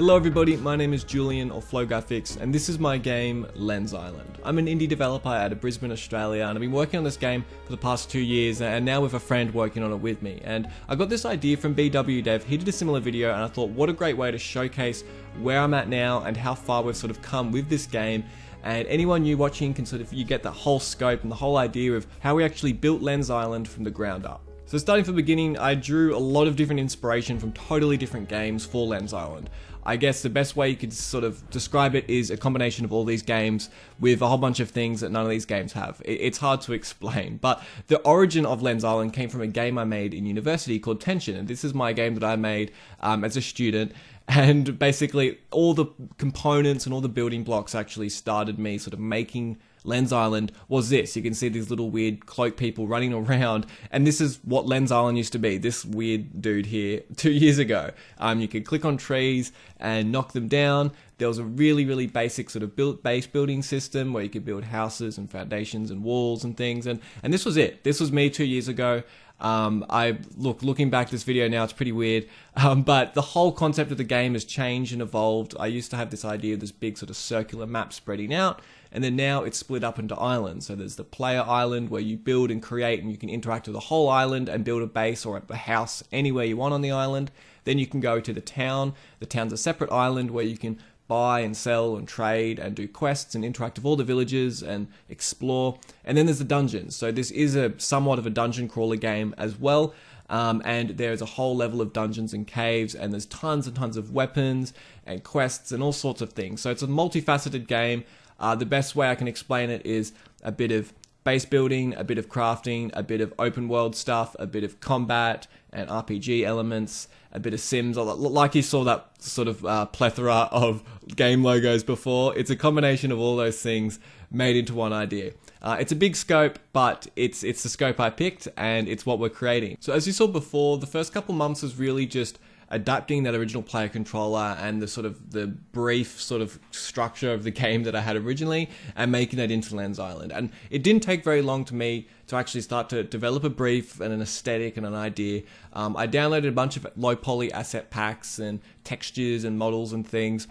Hello everybody, my name is Julian of Flow Graphics and this is my game Len's Island. I'm an indie developer out of Brisbane, Australia, and I've been working on this game for the past 2 years and now with a friend working on it with me. And I got this idea from BW Dev. He did a similar video and I thought what a great way to showcase where I'm at now and how far we've sort of come with this game. And anyone new watching can sort of, you get the whole scope and the whole idea of how we actually built Len's Island from the ground up. So starting from the beginning, I drew a lot of different inspiration from totally different games for Len's Island. I guess the best way you could sort of describe it is a combination of all these games with a whole bunch of things that none of these games have. It's hard to explain, but the origin of Len's Island came from a game I made in university called Tension, and this is my game that I made as a student. And basically all the components and all the building blocks actually started me sort of making Len's Island was this. You can see these little weird cloak people running around, and this is what Len's Island used to be, this weird dude here 2 years ago. You could click on trees and knock them down. There was a really basic sort of base building system where you could build houses and foundations and walls and things, and this was it. This was me 2 years ago. Looking back at this video now, it's pretty weird, but the whole concept of the game has changed and evolved. I used to have this idea of this big sort of circular map spreading out, and then now it's split up into islands. So there's the player island where you build and create and you can interact with the whole island and build a base or a house anywhere you want on the island. Then you can go to the town. The town's a separate island where you can buy and sell and trade and do quests and interact with all the villagers and explore. And then there's the dungeons. So this is a somewhat of a dungeon crawler game as well. And there's a whole level of dungeons and caves, and there's tons and tons of weapons and quests and all sorts of things. So it's a multifaceted game. The best way I can explain it is a bit of base building, a bit of crafting, a bit of open world stuff, a bit of combat and RPG elements, a bit of Sims. Like you saw that sort of plethora of game logos before, it's a combination of all those things made into one idea. It's a big scope, but it's the scope I picked and it's what we're creating. So as you saw before, the first couple months was really just adapting that original player controller and the brief sort of structure of the game that I had originally and making that into Len's Island. And it didn't take very long to me to actually start to develop a brief and an aesthetic and an idea. I downloaded a bunch of low poly asset packs and textures and models and things,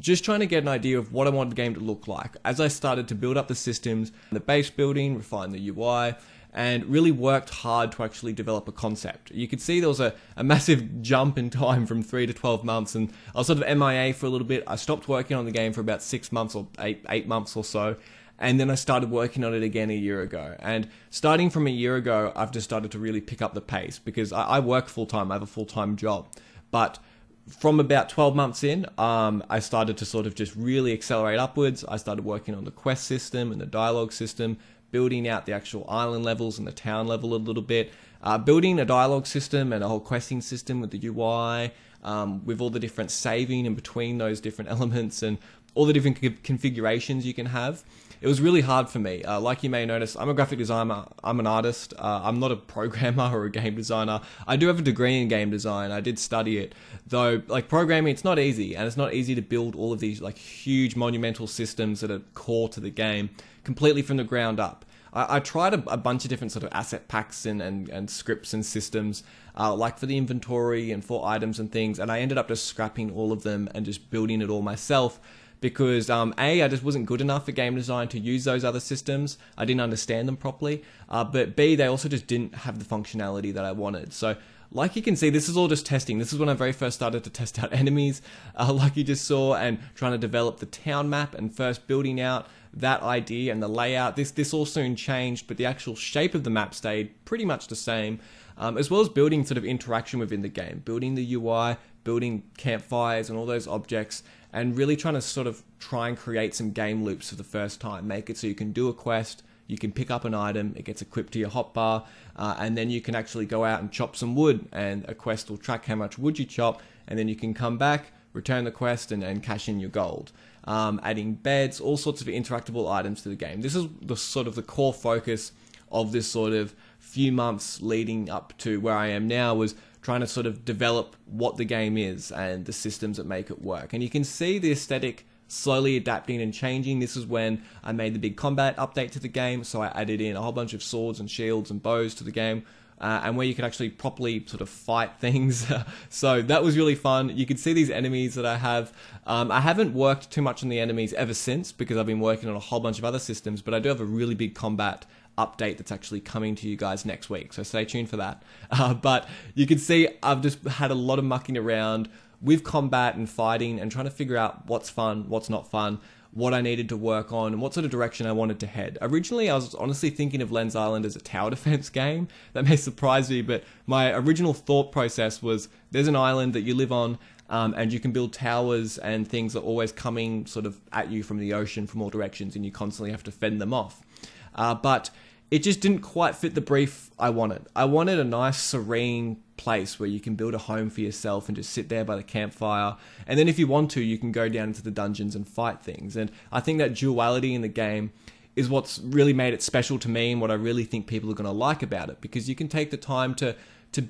just trying to get an idea of what I wanted the game to look like. As I started to build up the systems, the base building, refine the UI, and really worked hard to actually develop a concept. You could see there was a massive jump in time from 3 to 12 months, and I was sort of MIA for a little bit. I stopped working on the game for about 6 months or eight months or so, and then I started working on it again a year ago. And starting from a year ago, I've just started to really pick up the pace, because I work full-time, I have a full-time job. But from about 12 months in, I started to sort of just really accelerate upwards. I started working on the quest system and the dialogue system, building out the actual island levels and the town level a little bit, building a dialogue system and a whole questing system with the UI, with all the different saving in between those different elements and all the different configurations you can have. It was really hard for me. Like you may notice, I'm a graphic designer, I'm an artist, I'm not a programmer or a game designer. I do have a degree in game design, I did study it, though, like programming, it's not easy, and it's not easy to build all of these like huge monumental systems that are core to the game, completely from the ground up. I tried a bunch of different sort of asset packs and scripts and systems, like for the inventory and for items and things, and I ended up just scrapping all of them and just building it all myself, because I just wasn't good enough for game design to use those other systems. I didn't understand them properly, but B, they also just didn't have the functionality that I wanted. So like you can see, this is all just testing. This is when I very first started to test out enemies, like you just saw, and trying to develop the town map and first building out that idea and the layout. This all soon changed, but the actual shape of the map stayed pretty much the same, as well as building sort of interaction within the game, building the UI, building campfires and all those objects, and really trying to sort of try and create some game loops for the first time. Make it so you can do a quest, you can pick up an item, it gets equipped to your hotbar, and then you can actually go out and chop some wood, and a quest will track how much wood you chop, and then you can come back, return the quest, and cash in your gold. Adding beds, all sorts of interactable items to the game. This is the sort of the core focus of this sort of few months leading up to where I am now, was trying to sort of develop what the game is and the systems that make it work. And you can see the aesthetic slowly adapting and changing. This is when I made the big combat update to the game, so I added in a whole bunch of swords and shields and bows to the game. and where you could actually properly sort of fight things. So that was really fun. You could see these enemies that I have. I haven't worked too much on the enemies ever since because I've been working on a whole bunch of other systems, but I do have a really big combat update that's actually coming to you guys next week, so stay tuned for that. But you can see I've just had a lot of mucking around with combat and fighting and trying to figure out what's fun, what's not fun, what I needed to work on, and what sort of direction I wanted to head. Originally, I was honestly thinking of Len's Island as a tower defense game. That may surprise you, but my original thought process was there's an island that you live on, and you can build towers, and things are always coming sort of at you from the ocean from all directions, and you constantly have to fend them off. But it just didn't quite fit the brief I wanted. I wanted a nice, serene place where you can build a home for yourself and just sit there by the campfire. And then if you want to, you can go down into the dungeons and fight things. And I think that duality in the game is what's really made it special to me and what I really think people are going to like about it, because you can take the time to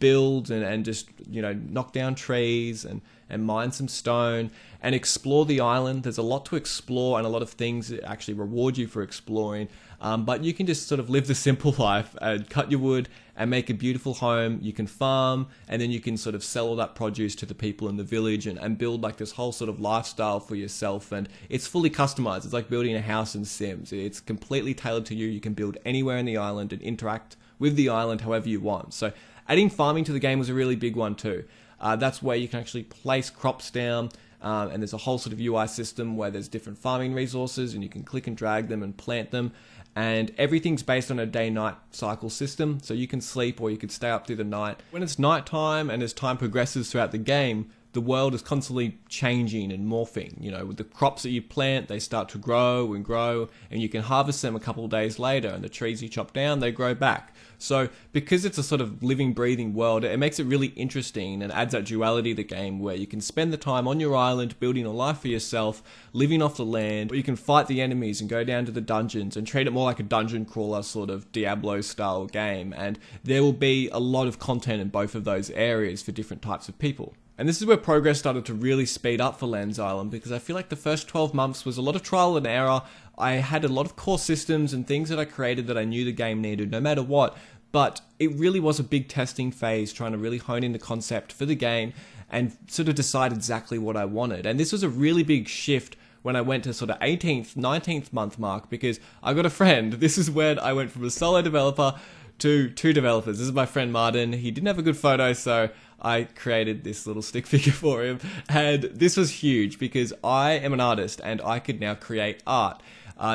build and just, you know, knock down trees and mine some stone and explore the island. There's a lot to explore and a lot of things that actually reward you for exploring, but you can just sort of live the simple life and cut your wood and make a beautiful home. You can farm, and then you can sort of sell all that produce to the people in the village and build like this whole sort of lifestyle for yourself, and it's fully customized. It's like building a house in Sims. It's completely tailored to you. You can build anywhere in the island and interact with the island however you want. So adding farming to the game was a really big one too. That's where you can actually place crops down, and there's a whole sort of UI system where there's different farming resources and you can click and drag them and plant them, and everything's based on a day-night cycle system, so you can sleep or you can stay up through the night. When it's nighttime and as time progresses throughout the game, the world is constantly changing and morphing. You know, with the crops that you plant, they start to grow, and you can harvest them a couple of days later, and the trees you chop down, they grow back. So because it's a sort of living, breathing world, it makes it really interesting and adds that duality to the game where you can spend the time on your island building a life for yourself, living off the land, or you can fight the enemies and go down to the dungeons and treat it more like a dungeon crawler sort of Diablo style game. And there will be a lot of content in both of those areas for different types of people. And this is where progress started to really speed up for Len's Island, because I feel like the first 12 months was a lot of trial and error. I had a lot of core systems and things that I created that I knew the game needed no matter what, but it really was a big testing phase trying to really hone in the concept for the game and sort of decide exactly what I wanted. And this was a really big shift when I went to sort of 18th, 19th month mark, because I got a friend. This is when I went from a solo developer to two developers. This is my friend Martin. He didn't have a good photo, so I created this little stick figure for him, and this was huge because I am an artist and I could now create art.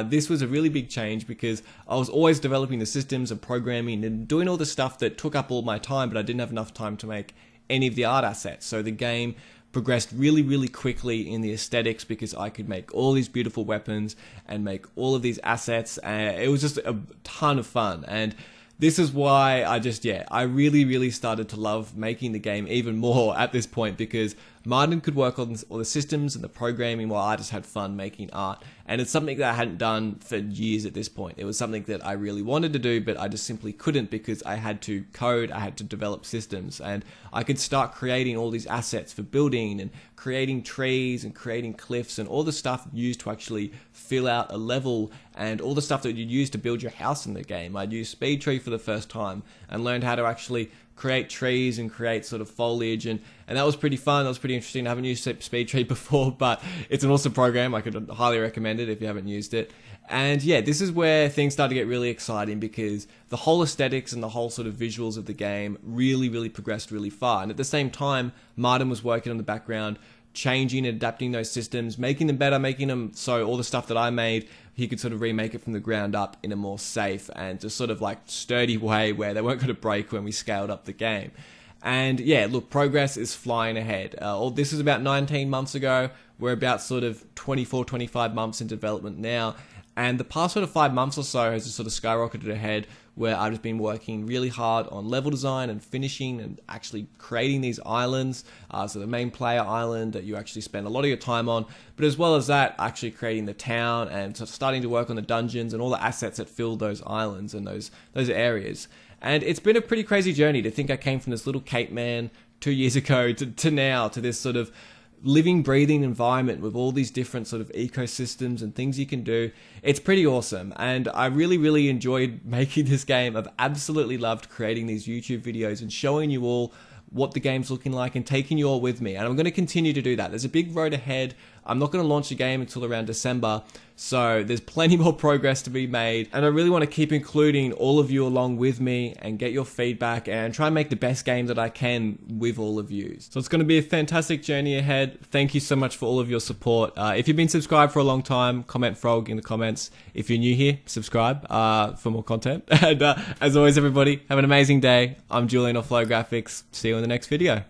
This was a really big change because I was always developing the systems and programming and doing all the stuff that took up all my time, but I didn't have enough time to make any of the art assets. So the game progressed really, really quickly in the aesthetics because I could make all these beautiful weapons and make all of these assets, and it was just a ton of fun. And this is why I just, yeah, I really, really started to love making the game even more at this point, because Martin could work on all the systems and the programming while I just had fun making art. And it's something that I hadn't done for years at this point. It was something that I really wanted to do, but I just simply couldn't because I had to code, I had to develop systems, and I could start creating all these assets for building and creating trees and creating cliffs and all the stuff used to actually fill out a level and all the stuff that you'd use to build your house in the game. I'd used Speedtree for the first time and learned how to actually create trees and create sort of foliage, and that was pretty fun. That was pretty interesting. I haven't used Speedtree before, but it's an awesome program. I could highly recommend it if you haven't used it. And yeah, this is where things started to get really exciting because the whole aesthetics and the whole sort of visuals of the game really, really progressed really far. And at the same time, Martin was working on the background, changing and adapting those systems, making them better, making them so all the stuff that I made, he could sort of remake it from the ground up in a more safe and just sort of like sturdy way where they weren't going to break when we scaled up the game. And yeah, look, progress is flying ahead. All this is about 19 months ago. We're about sort of 24, 25 months in development now. And the past sort of 5 months or so has just sort of skyrocketed ahead, where I've just been working really hard on level design and finishing and actually creating these islands. So the main player island that you actually spend a lot of your time on, but as well as that, actually creating the town and sort of starting to work on the dungeons and all the assets that fill those islands and those areas. And it's been a pretty crazy journey to think I came from this little caveman 2 years ago to now, to this sort of living, breathing environment with all these different sort of ecosystems and things you can do. It's pretty awesome. And I really, really enjoyed making this game. I've absolutely loved creating these YouTube videos and showing you all what the game's looking like and taking you all with me. And I'm going to continue to do that. There's a big road ahead. I'm not going to launch a game until around December. So there's plenty more progress to be made. And I really want to keep including all of you along with me and get your feedback and try and make the best game that I can with all of you. So it's going to be a fantastic journey ahead. Thank you so much for all of your support. If you've been subscribed for a long time, comment frog in the comments. If you're new here, subscribe for more content. And as always, everybody, have an amazing day. I'm Julian of Flow Graphics. See you in the next video.